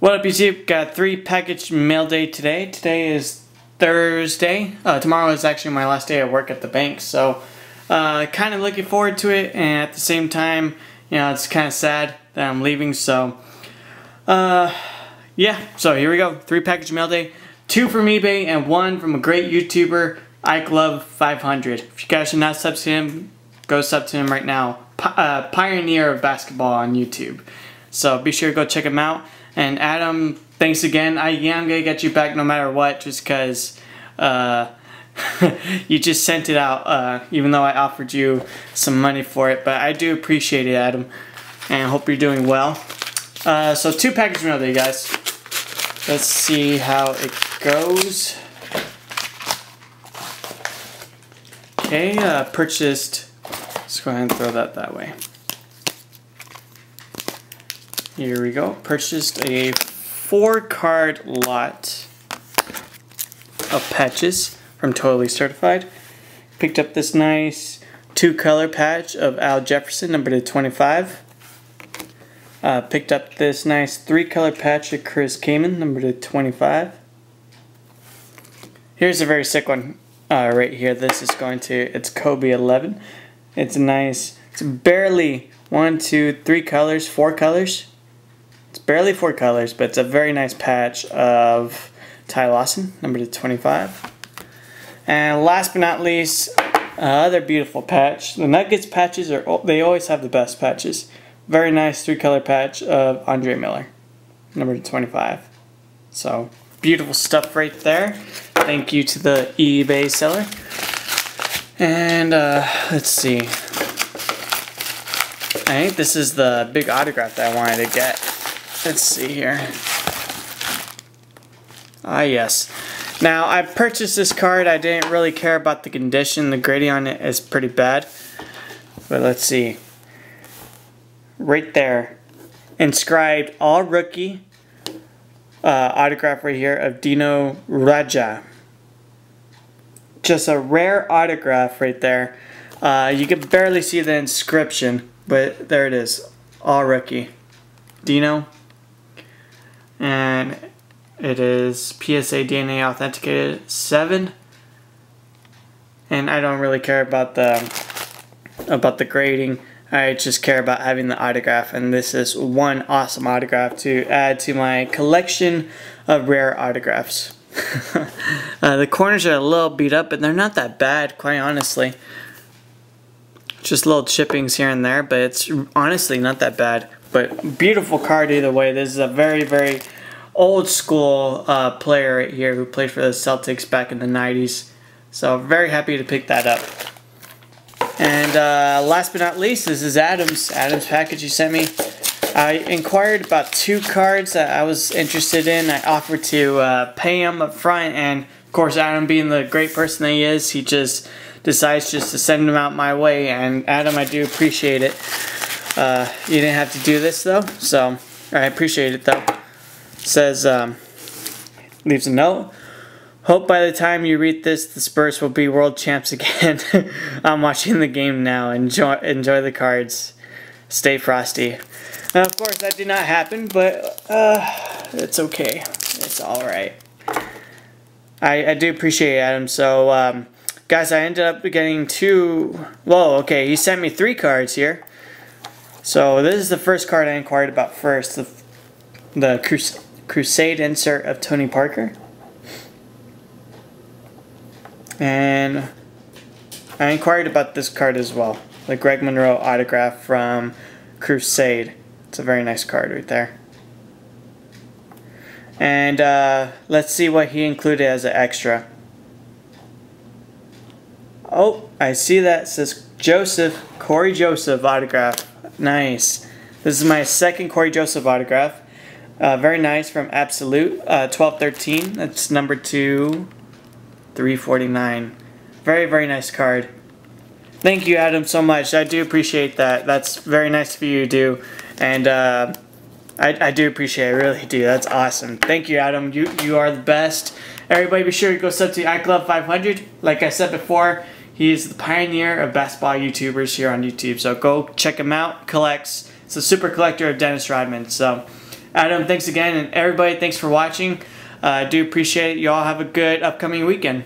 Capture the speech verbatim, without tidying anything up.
What up, YouTube? Got three package mail day today. Today is Thursday. Uh, tomorrow is actually my last day of work at the bank, so uh, kind of looking forward to it, and at the same time, you know, it's kind of sad that I'm leaving, so uh, yeah, so here we go. Three package mail day, two from eBay and one from a great YouTuber, Ikelove five hundred. If you guys are not sub to him, go sub to him right now. P uh, pioneer of basketball on YouTube, so be sure to go check him out. And Adam, thanks again. I, yeah, I'm going to get you back no matter what, just because uh, you just sent it out, uh, even though I offered you some money for it. But I do appreciate it, Adam, and I hope you're doing well. Uh, so two packages mail day, guys. Let's see how it goes. Okay, uh, purchased. Let's go ahead and throw that that way. Here we go. Purchased a four card lot of patches from Totally Certified. Picked up this nice two color patch of Al Jefferson, number two twenty-five. Uh, picked up this nice three color patch of Chris Kaman, number two twenty-five. Here's a very sick one uh, right here. This is going to, it's Kobe eleven. It's a nice, it's barely one, two, three colors, four colors. It's barely four colors, but it's a very nice patch of Ty Lawson, number two twenty-five. And last but not least, another beautiful patch. The Nuggets patches, are they always have the best patches. Very nice three-color patch of Andre Miller, number two twenty-five. So, beautiful stuff right there. Thank you to the eBay seller. And, uh, let's see. I think this is the big autograph that I wanted to get. Let's see here. Ah, yes. Now, I purchased this card. I didn't really care about the condition. The grading on it is pretty bad. But let's see. Right there. Inscribed all rookie uh, autograph right here of Dino Raja. Just a rare autograph right there. Uh, you can barely see the inscription, but there it is. All rookie. Dino, and it is P S A D N A authenticated seven, and I don't really care about the about the grading. I just care about having the autograph, and this is one awesome autograph to add to my collection of rare autographs. uh, the corners are a little beat up, but they're not that bad, quite honestly. Just little chippings here and there, but it's honestly not that bad. But beautiful card either way. This is a very, very old school uh, player right here who played for the Celtics back in the nineties. So very happy to pick that up. And uh, last but not least, this is Adam's. Adam's package you sent me. I inquired about two cards that I was interested in. I offered to uh, pay him up front. And of course, Adam being the great person that he is, he just decides just to send them out my way. And Adam, I do appreciate it. Uh, you didn't have to do this though, so I appreciate it though. It says, um, leaves a note. Hope by the time you read this, the Spurs will be world champs again. I'm watching the game now. Enjoy, enjoy the cards. Stay frosty. Now, of course, that did not happen, but uh, it's okay. It's all right. I, I do appreciate it, Adam. So, um, guys, I ended up getting two. Whoa, okay. He sent me three cards here. So this is the first card I inquired about first, the, the Crus Crusade insert of Tony Parker. And I inquired about this card as well, the Greg Monroe autograph from Crusade. It's a very nice card right there. And uh, let's see what he included as an extra. Oh, I see that. It says Joseph, Corey Joseph autograph. Nice. This is my second Corey Joseph autograph. Uh, very nice from Absolute. Uh, twelve thirteen. That's number two, three forty-nine. Very, very nice card. Thank you, Adam, so much. I do appreciate that. That's very nice of you to do. And uh, I, I do appreciate it. I really do. That's awesome. Thank you, Adam. You, you are the best. Everybody, be sure to go sub to Ikelove five hundred. Like I said before, he is the pioneer of basketball YouTubers here on YouTube, so go check him out. Collects. He's a super collector of Dennis Rodman. So Adam, thanks again, and everybody, thanks for watching. I uh, do appreciate it. Y'all have a good upcoming weekend.